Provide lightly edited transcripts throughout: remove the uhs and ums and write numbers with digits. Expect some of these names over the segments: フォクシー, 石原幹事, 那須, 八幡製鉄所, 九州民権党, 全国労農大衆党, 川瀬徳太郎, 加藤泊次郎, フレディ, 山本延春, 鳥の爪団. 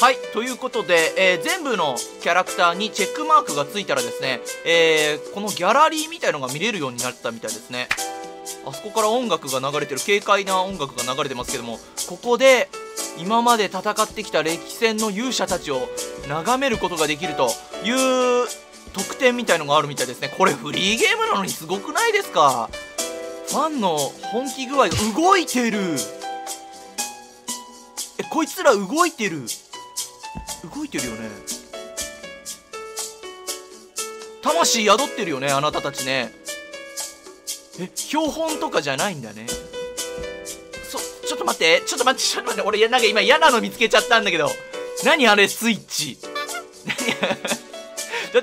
はい、ということで、全部のキャラクターにチェックマークがついたらですね、このギャラリーみたいのが見れるようになったみたいですね。あそこから音楽が流れてる、軽快な音楽が流れてますけども、ここで今まで戦ってきた歴戦の勇者たちを眺めることができるという特典みたいのがあるみたいですね。これフリーゲームなのにすごくないですか？ファンの本気具合が動いてる。こいつら動いてる。動いてるよね。魂宿ってるよね、あなたたちね。標本とかじゃないんだね。ちょっと待って、俺なんか今嫌なの見つけちゃったんだけど。何あれ、スイッチ。何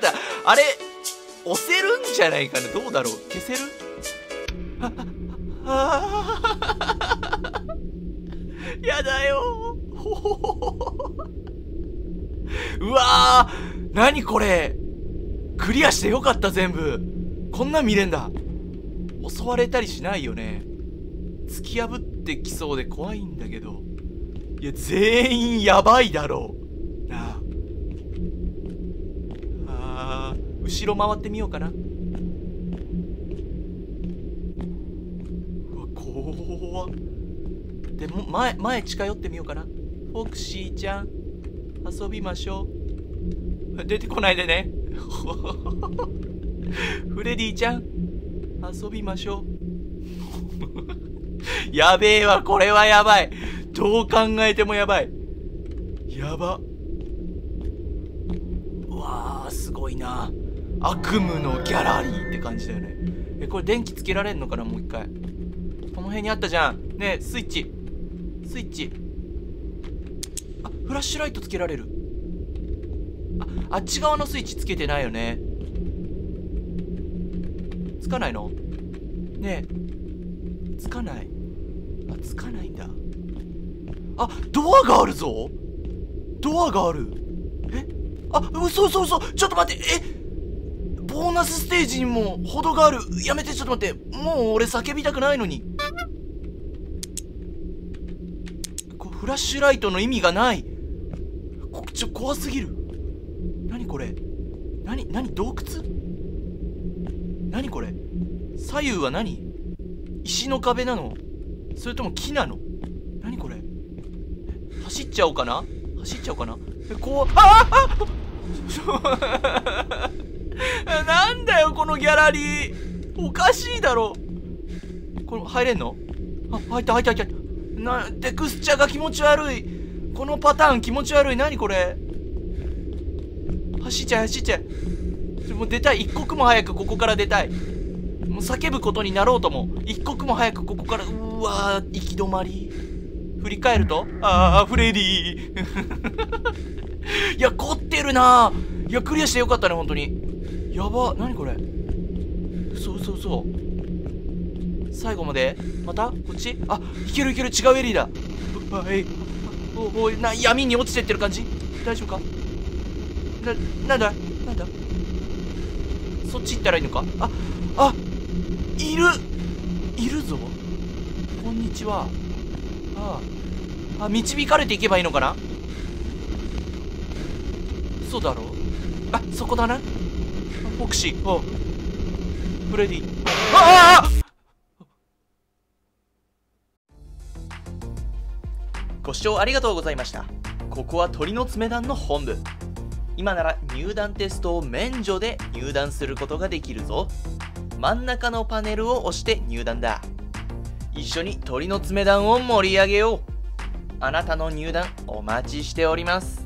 だって、あれ、押せるんじゃないかな。どうだろう、消せる？やだよ。うわー、何これ。クリアしてよかった、全部。こんなん見れんだ。襲われたりしないよね。突き破ってきそうで怖いんだけど。いや、全員やばいだろうな。あー、後ろ回ってみようかな。うわ、怖っ。でも前近寄ってみようかな。フォクシーちゃん、遊びましょう。出てこないでね。フレディちゃん、遊びましょう。やべえわ、これはやばい。どう考えてもやばい。やば。うわー、すごいな。悪夢のギャラリーって感じだよね。これ電気つけられんのかな、もう一回。この辺にあったじゃん。ねえ、スイッチ。あ、フラッシュライトつけられる。あっち側のスイッチつけてないよね。つかないの？ねえ、つかない。あ、つかないんだ。あ、ドアがあるぞ。ドアがある。あ、嘘。ちょっと待って。ボーナスステージにも程がある。やめて、ちょっと待って。もう俺叫びたくないのに。こうフラッシュライトの意味がない。怖すぎる。何これ。何洞窟。何これ。左右は何？石の壁なの？それとも木なの？何これ。走っちゃおうかな。こう、あなんだよこのギャラリー、おかしいだろ。これ入れんの？あ、入った。テクスチャが気持ち悪い。このパターン気持ち悪い。何これ。走っちゃえ。もう出たい。一刻も早くここから出たい。もう叫ぶことになろうとも、一刻も早くここから。うわー、行き止まり。振り返ると、フレディー。いや、凝ってるな。いや、クリアしてよかったね、本当に。やば。何これ。嘘。最後まで。またこっち。あ、いける。違うエリーだ。おいな、闇に落ちてってる感じ。大丈夫か。なんだ。そっち行ったらいいのか。いるぞ。こんにちは。導かれていけばいいのかな。そうだろう。あ、そこだな。フォクシー、フレディ。ご視聴ありがとうございました。ここは鳥の爪団の本部。今なら入団テストを免除で入団することができるぞ。真ん中のパネルを押して入団だ。一緒に鳥の爪団を盛り上げよう。あなたの入団お待ちしております。